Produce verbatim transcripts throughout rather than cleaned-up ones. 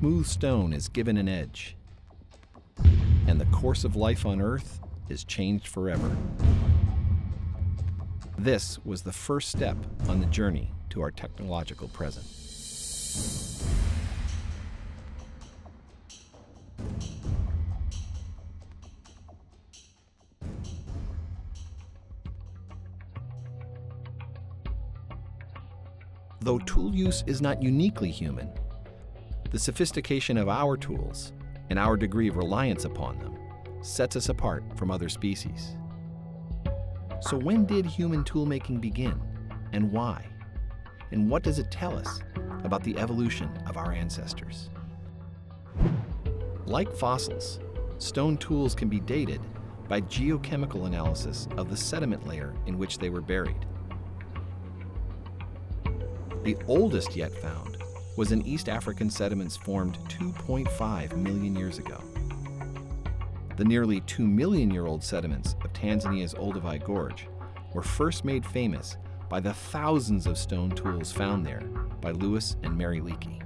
smooth stone is given an edge, and the course of life on Earth is changed forever. This was the first step on the journey to our technological present. Though tool use is not uniquely human, the sophistication of our tools and our degree of reliance upon them sets us apart from other species. So when did human toolmaking begin, and why? And what does it tell us about the evolution of our ancestors? Like fossils, stone tools can be dated by geochemical analysis of the sediment layer in which they were buried. The oldest yet found was in East African sediments formed two point five million years ago. The nearly two million year old sediments of Tanzania's Olduvai Gorge were first made famous by the thousands of stone tools found there by Louis and Mary Leakey.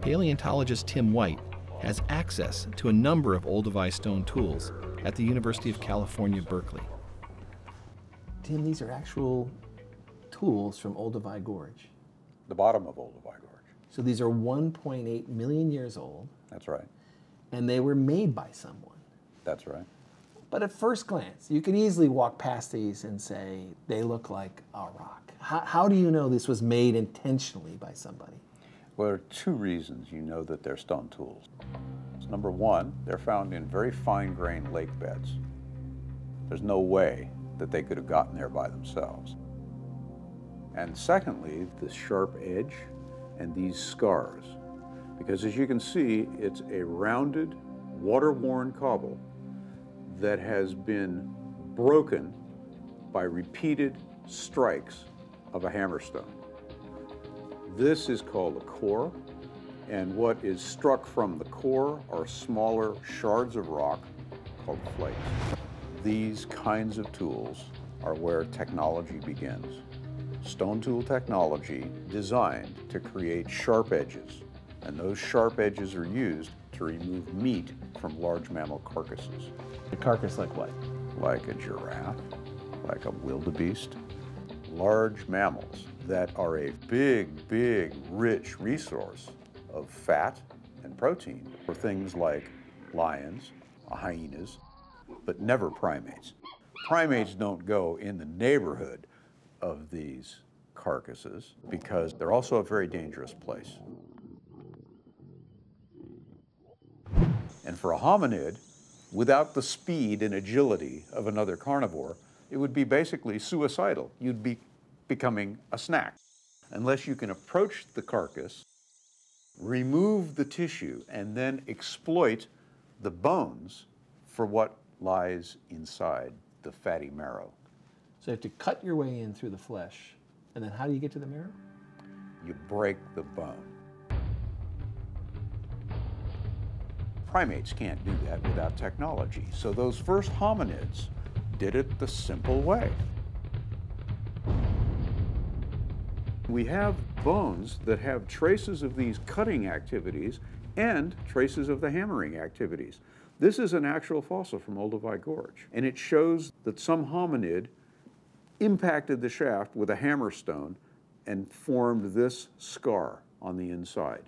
Paleontologist Tim White has access to a number of Olduvai stone tools at the University of California, Berkeley. Tim, these are actual tools from Olduvai Gorge. The bottom of Olduvai Gorge. So these are one point eight million years old. That's right. And they were made by someone. That's right. But at first glance, you can easily walk past these and say, they look like a rock. How, how do you know this was made intentionally by somebody? Well, there are two reasons you know that they're stone tools. Number one, they're found in very fine-grained lake beds. There's no way that they could have gotten there by themselves. And secondly, the sharp edge and these scars. Because as you can see, it's a rounded, water-worn cobble that has been broken by repeated strikes of a hammerstone. This is called the core, and what is struck from the core are smaller shards of rock called flakes. These kinds of tools are where technology begins. Stone tool technology designed to create sharp edges, and those sharp edges are used to remove meat from large mammal carcasses. A carcass like what? Like a giraffe, like a wildebeest. Large mammals that are a big, big, rich resource of fat and protein for things like lions, hyenas, but never primates. Primates don't go in the neighborhood of these carcasses because they're also a very dangerous place. And for a hominid, without the speed and agility of another carnivore, it would be basically suicidal. You'd be becoming a snack. Unless you can approach the carcass, remove the tissue, and then exploit the bones for what lies inside the fatty marrow. So you have to cut your way in through the flesh, and then how do you get to the marrow? You break the bone. Primates can't do that without technology. So those first hominids did it the simple way. We have bones that have traces of these cutting activities and traces of the hammering activities. This is an actual fossil from Olduvai Gorge, and it shows that some hominid impacted the shaft with a hammerstone and formed this scar on the inside.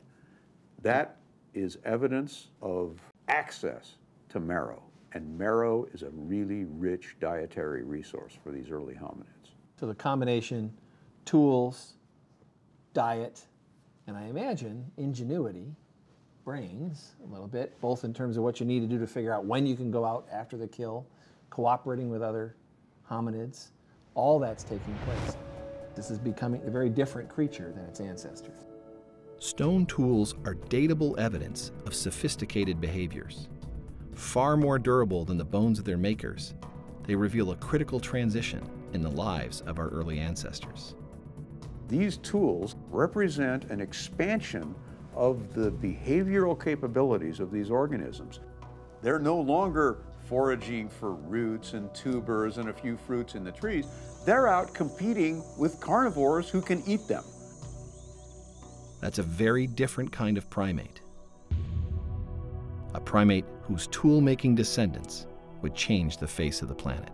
That is evidence of access to marrow. And marrow is a really rich dietary resource for these early hominids. So the combination, tools, diet, and I imagine ingenuity, brains a little bit, both in terms of what you need to do to figure out when you can go out after the kill, cooperating with other hominids, all that's taking place. This is becoming a very different creature than its ancestors. Stone tools are datable evidence of sophisticated behaviors. Far more durable than the bones of their makers, they reveal a critical transition in the lives of our early ancestors. These tools represent an expansion of the behavioral capabilities of these organisms. They're no longer foraging for roots and tubers and a few fruits in the trees. They're out competing with carnivores who can eat them. That's a very different kind of primate. A primate whose tool-making descendants would change the face of the planet.